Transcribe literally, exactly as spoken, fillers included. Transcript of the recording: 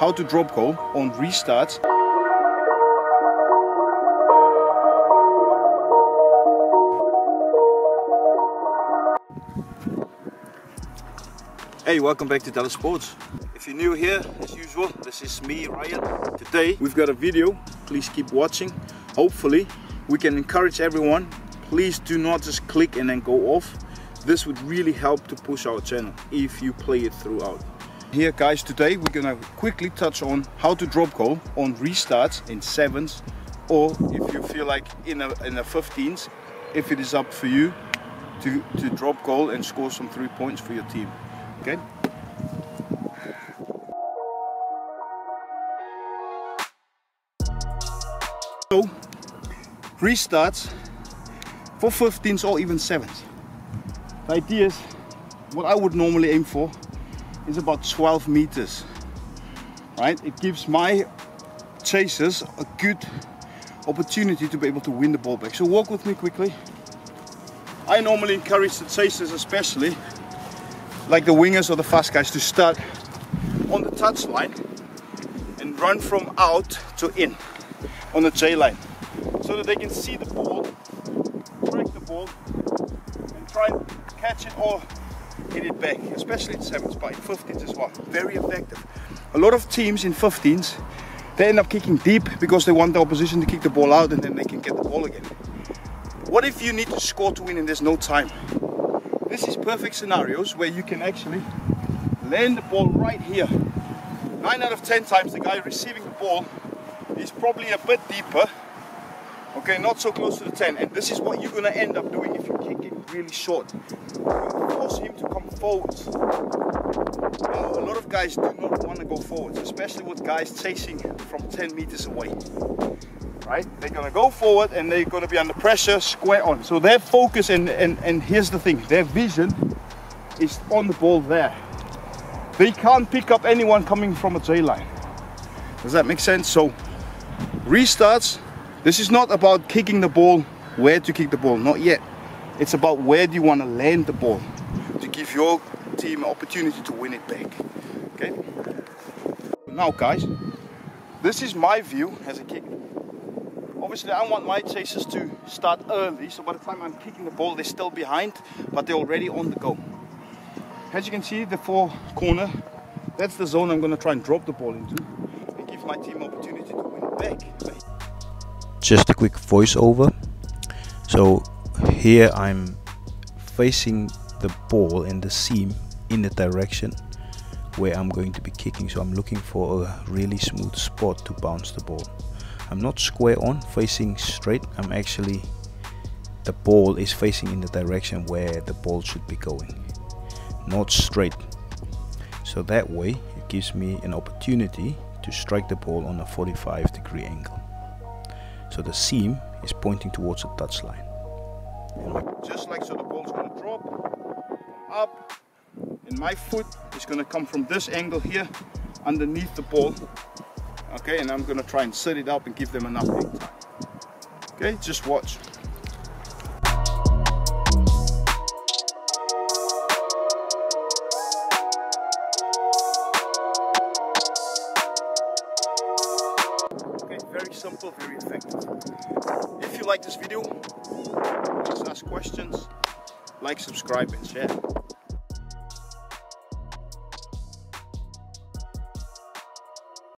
how to drop goal on restart. Hey, welcome back to De La Sports. If you're new here, as usual, this is me, Ryan. Today we've got a video, please keep watching. Hopefully we can encourage everyone. Please do not just click and then go off. This would really help to push our channel if you play it throughout. Here guys, today we're gonna quickly touch on how to drop goal on restarts in sevens, or if you feel like in a, in a fifteens, if it is up for you to, to drop goal and score some three points for your team, okay? So, restarts for fifteens or even sevens. The idea is, what I would normally aim for is about twelve meters, right? It gives my chasers a good opportunity to be able to win the ball back. So walk with me quickly. I normally encourage the chasers, especially like the wingers or the fast guys, to start on the touchline and run from out to in on the J line, so that they can see the ball, track the ball, and try and catch it or hit it back, especially in sevens, but in fifteens as well. Very effective. A lot of teams in fifteens, they end up kicking deep because they want the opposition to kick the ball out and then they can get the ball again. What if you need to score to win and there's no time? This is perfect scenarios where you can actually land the ball right here. nine out of ten times the guy receiving the ball is probably a bit deeper, okay, not so close to the ten, and this is what you're going to end up doing if you kick it really short. Force him to come forward. Now, a lot of guys do not want to go forwards, especially with guys chasing from ten meters away, right? They're going to go forward and they're going to be under pressure, square on. So their focus, and, and, and here's the thing, their vision is on the ball there. They can't pick up anyone coming from a J line. Does that make sense? So restarts, this is not about kicking the ball, where to kick the ball, not yet. It's about where do you want to land the ball to give your team an opportunity to win it back, okay? Now guys, this is my view as a kicker. Obviously I want my chasers to start early, so by the time I'm kicking the ball, they're still behind, but they're already on the go. As you can see, the four corner, that's the zone I'm going to try and drop the ball into and give my team opportunity to win it back. Just a quick voiceover. So here I'm facing the ball and the seam in the direction where I'm going to be kicking. So I'm looking for a really smooth spot to bounce the ball. I'm not square on, facing straight. I'm actually, the ball is facing in the direction where the ball should be going, not straight. So that way it gives me an opportunity to strike the ball on a forty-five degree angle. So the seam is pointing towards the touchline. Just like so, the ball's going to drop, up, and my foot is going to come from this angle here, underneath the ball. Okay, and I'm going to try and set it up and give them enough time. Okay, just watch. Very simple, very effective. If you like this video, just ask questions, like, subscribe and share.